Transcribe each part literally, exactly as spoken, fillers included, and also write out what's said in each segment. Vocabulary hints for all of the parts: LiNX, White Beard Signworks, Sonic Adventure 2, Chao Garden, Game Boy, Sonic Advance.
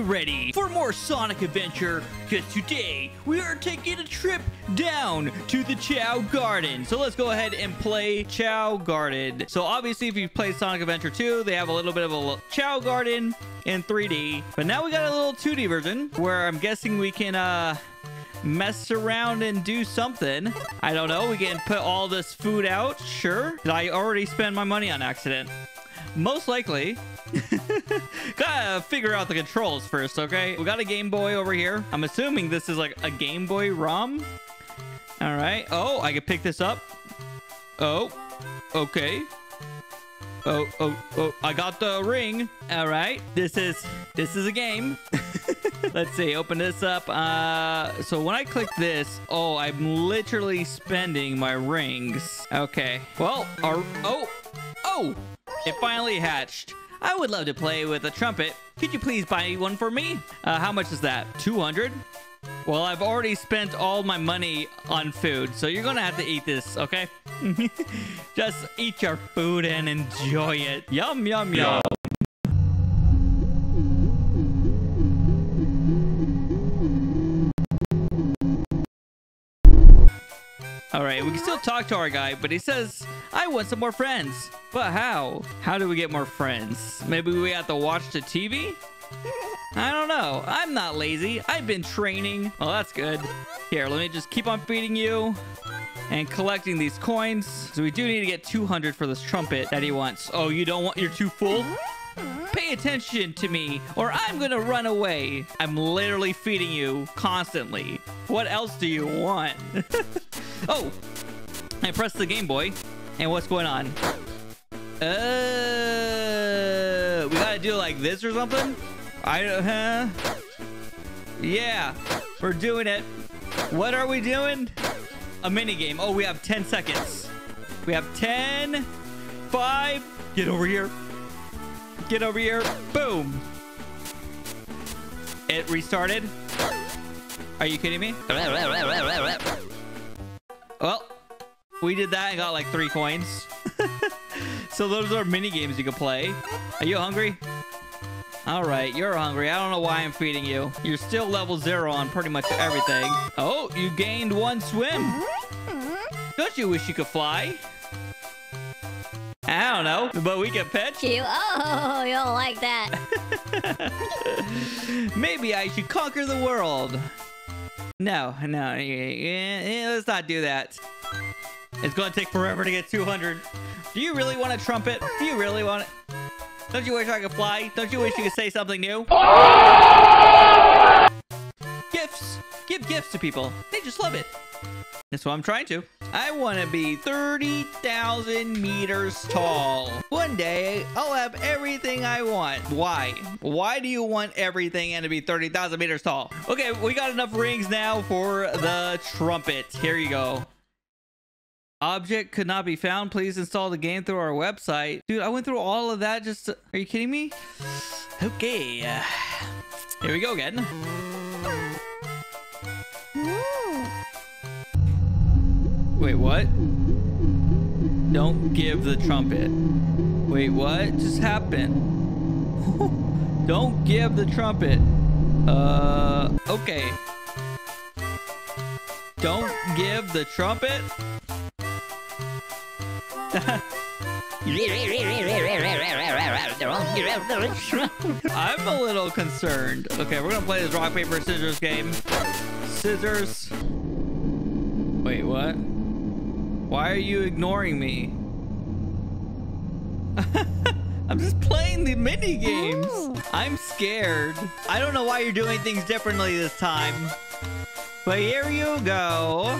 you ready for more Sonic Adventure? Because today we are taking a trip down to the Chao Garden. So let's go ahead and play Chao Garden. So obviously if you've played Sonic Adventure two, they have a little bit of a Chao Garden in three D. But now we got a little two D version where I'm guessing we can uh, mess around and do something. I don't know. We can put all this food out. Sure. Did I already spend my money on accident? Most likely. Gotta figure out the controls first, okay? We got a Game Boy over here. I'm assuming this is like a Game Boy ROM. All right. Oh, I can pick this up. Oh, okay. Oh, oh, oh, I got the ring. All right. This is, this is a game. Let's see. Open this up. Uh, so when I click this, oh, I'm literally spending my rings. Okay. Well, our, oh, oh. It finally hatched. I would love to play with a trumpet. Could you please buy one for me? Uh, how much is that? two hundred? Well, I've already spent all my money on food, so you're gonna have to eat this, okay? Just eat your food and enjoy it. Yum, yum, yum. All right, we can still talk to our guy, but he says, I want some more friends. But how? How do we get more friends? Maybe we have to watch the T V? I don't know. I'm not lazy. I've been training. Well, that's good. Here, let me just keep on feeding you and collecting these coins. So we do need to get two hundred for this trumpet that he wants. Oh, you don't want? You're too full? Pay attention to me or I'm gonna run away. I'm literally feeding you constantly. What else do you want? Oh, I pressed the Game Boy and what's going on? Uh, we gotta do like this or something. I don't huh? Yeah, we're doing it. What are we doing? A mini game. Oh, we have ten seconds. We have ten, five. Get over here. Get over here. Boom. It restarted. Are you kidding me? Well, we did that and got like three coins. So those are mini games you can play. Are you hungry? All right, you're hungry. I don't know why I'm feeding you. You're still level zero on pretty much everything. Oh, you gained one swim. Don't you wish you could fly? I don't know, but we can pet you. Oh, you'll like that. Maybe I should conquer the world. No, no, let's not do that. It's going to take forever to get two hundred. Do you really want a trumpet? Do you really want it? Don't you wish I could fly? Don't you wish you could say something new? Gifts. Give gifts to people. They just love it. That's what I'm trying to. I want to be thirty thousand meters tall. One day, I'll have everything I want. Why? Why do you want everything and to be thirty thousand meters tall? Okay, we got enough rings now for the trumpet. Here you go. Object could not be found. Please install the game through our website. Dude, I went through all of that just to... Are you kidding me? Okay. Uh, here we go again. Wait, what? Don't give the trumpet. Wait, what just happened? Don't give the trumpet. Uh, okay. Don't give the trumpet? I'm a little concerned. Okay, we're gonna play this rock, paper, scissors game. Scissors. Wait, what? Why are you ignoring me? I'm just playing the mini games. I'm scared. I don't know why you're doing things differently this time. But here you go.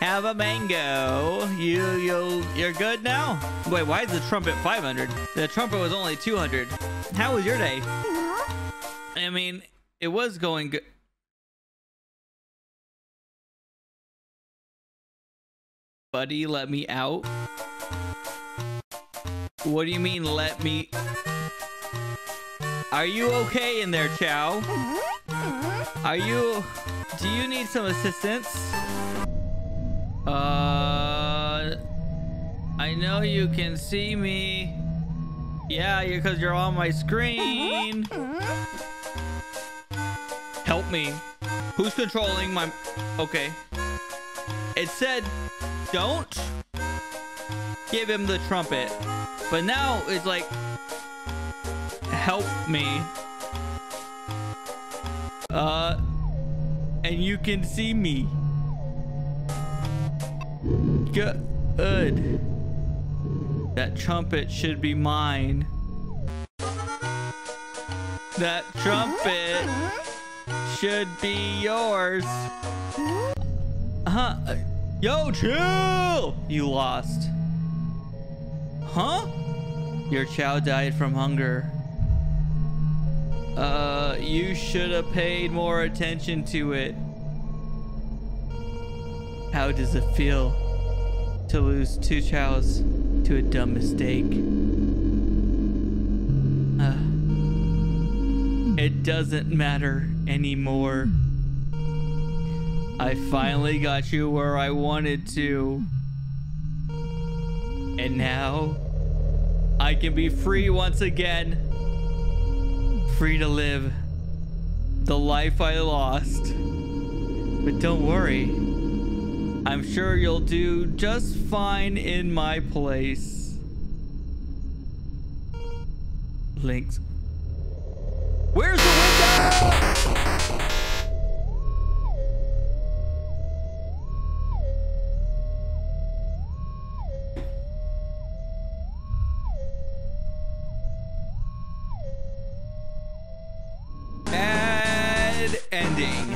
Have a mango. You, you, you're good now. Wait, why is the trumpet five hundred? The trumpet was only two hundred. How was your day? I mean, it was going good. Buddy, let me out. What do you mean, let me? Are you okay in there, Chao? Are you? Do you need some assistance? Uh, I know you can see me. Yeah, because you're on my screen. Help me. Who's controlling my... Okay. It said, don't give him the trumpet. But now it's like, help me. Uh, and you can see me. Good. That trumpet should be mine. That trumpet should be yours. Huh? Yo, chill! You lost. Huh? Your Chao died from hunger. Uh, you should have paid more attention to it. How does it feel to lose two Chaos to a dumb mistake? Uh, it doesn't matter anymore. I finally got you where I wanted to. And now I can be free once again. Free to live the life I lost. But don't worry. I'm sure you'll do just fine in my place. Links. Where's the window? Ending.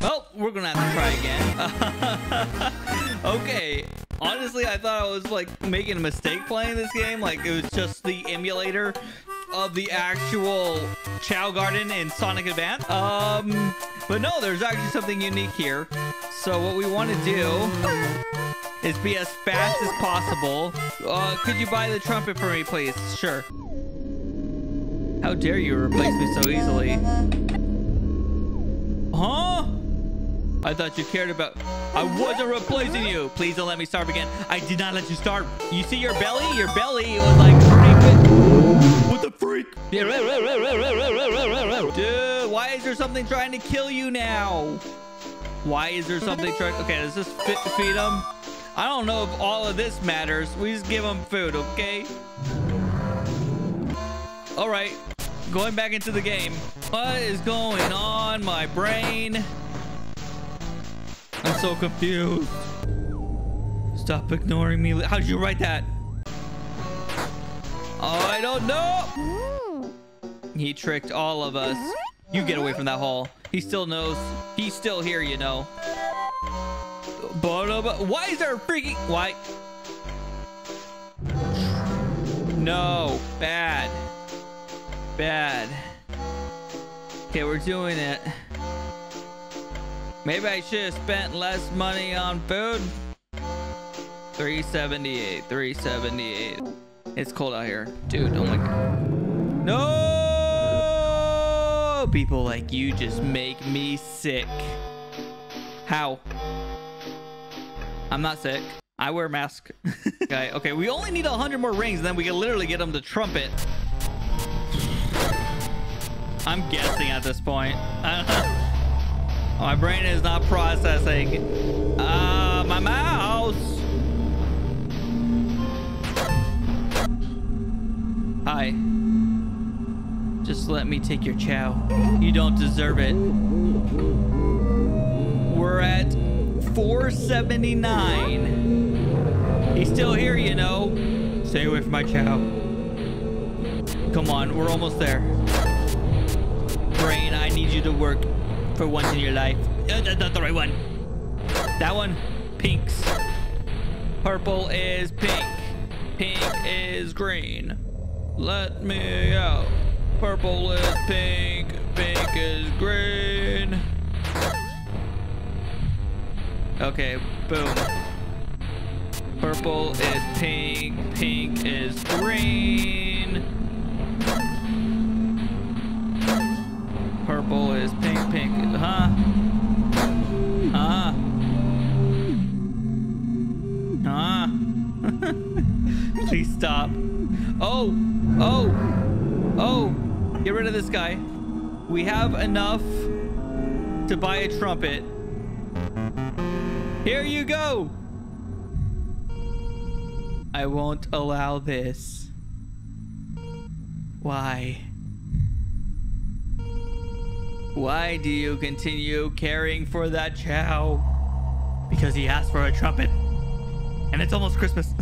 Well, we're gonna have to try again. Okay, honestly, I thought I was like making a mistake playing this game. Like, it was just the emulator of the actual Chao Garden in Sonic Advance. Um, but no, there's actually something unique here. So what we want to do is be as fast as possible. Uh, could you buy the trumpet for me, please? Sure. How dare you replace me so easily? Huh? I thought you cared about... I wasn't replacing you. Please don't let me starve again. I did not let you starve. You see your belly? Your belly was like... What the freak? Dude, why is there something trying to kill you now? Why is there something trying... Okay, let's just feed them. I don't know if all of this matters. We just give them food, okay? All right. Going back into the game. What is going on, my brain? I'm so confused. Stop ignoring me. How'd you write that? Oh, I don't know. He tricked all of us. You get away from that hole. He still knows. He's still here, you know. Why is there a freaking... Why? No. Bad. Bad. Okay, we're doing it. Maybe I should have spent less money on food. three seventy-eight, three seventy-eight. It's cold out here. Dude, oh my god. No! People like you just make me sick. How? I'm not sick. I wear a mask. Okay, okay, we only need one hundred more rings, and then we can literally get them to trumpet. I'm guessing at this point. Oh, my brain is not processing. Uh, my mouse. Hi. Just let me take your Chao. You don't deserve it. We're at four seventy-nine. He's still here, you know. Stay away from my Chao. Come on, we're almost there. Brain, I need you to work for once in your life. Uh, that's not the right one. That one, pinks. Purple is pink. Pink is green. Let me out. Purple is pink. Pink is green. Okay, boom. Purple is pink. Pink is green. Purple is pink, pink, huh? Huh? Huh? Please stop. Oh, oh, oh. Get rid of this guy. We have enough to buy a trumpet. Here you go. I won't allow this. Why? Why do you continue caring for that Chao? Because he asked for a trumpet. And it's almost Christmas.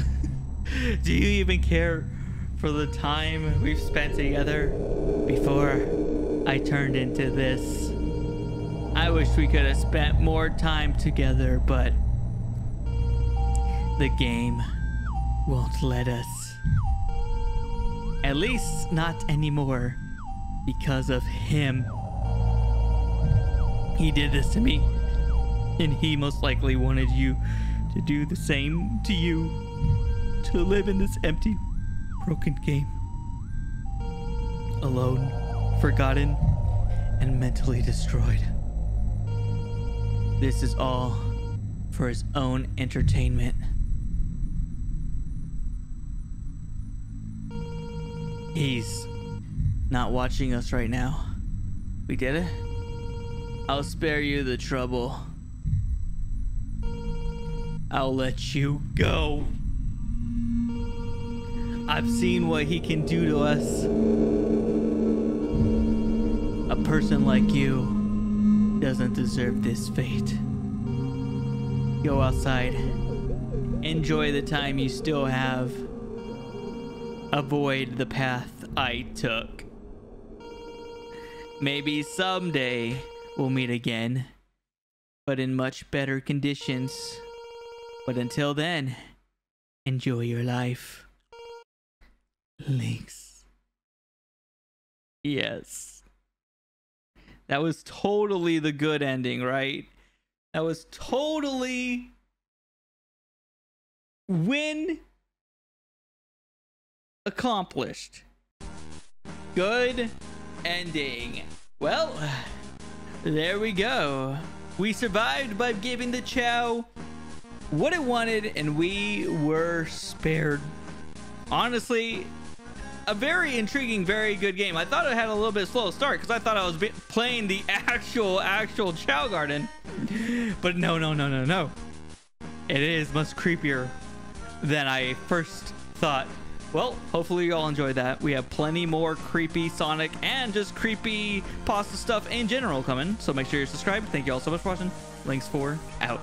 Do you even care for the time we've spent together before I turned into this? I wish we could have spent more time together, but the game won't let us. At least not anymore, because of him. He did this to me, and he most likely wanted you to do the same to you, to live in this empty, broken game, alone, forgotten, and mentally destroyed. This is all for his own entertainment. He's not watching us right now. We did it? I'll spare you the trouble. I'll let you go. I've seen what he can do to us. A person like you doesn't deserve this fate. Go outside. Enjoy the time you still have. Avoid the path I took. Maybe someday we'll meet again, but in much better conditions. But until then, enjoy your life. LiNX. Yes. That was totally the good ending, right? That was totally win accomplished. Good ending. Well, there we go. We survived by giving the Chao what it wanted, and we were spared. Honestly, a very intriguing, very good game. I thought it had a little bit slow start because I thought I was playing the actual, actual Chao Garden. But no, no, no, no, no. It is much creepier than I first thought. Well, hopefully you all enjoyed that. We have plenty more creepy Sonic and just creepy pasta stuff in general coming. So make sure you're subscribed. Thank you all so much for watching. LiNX four out.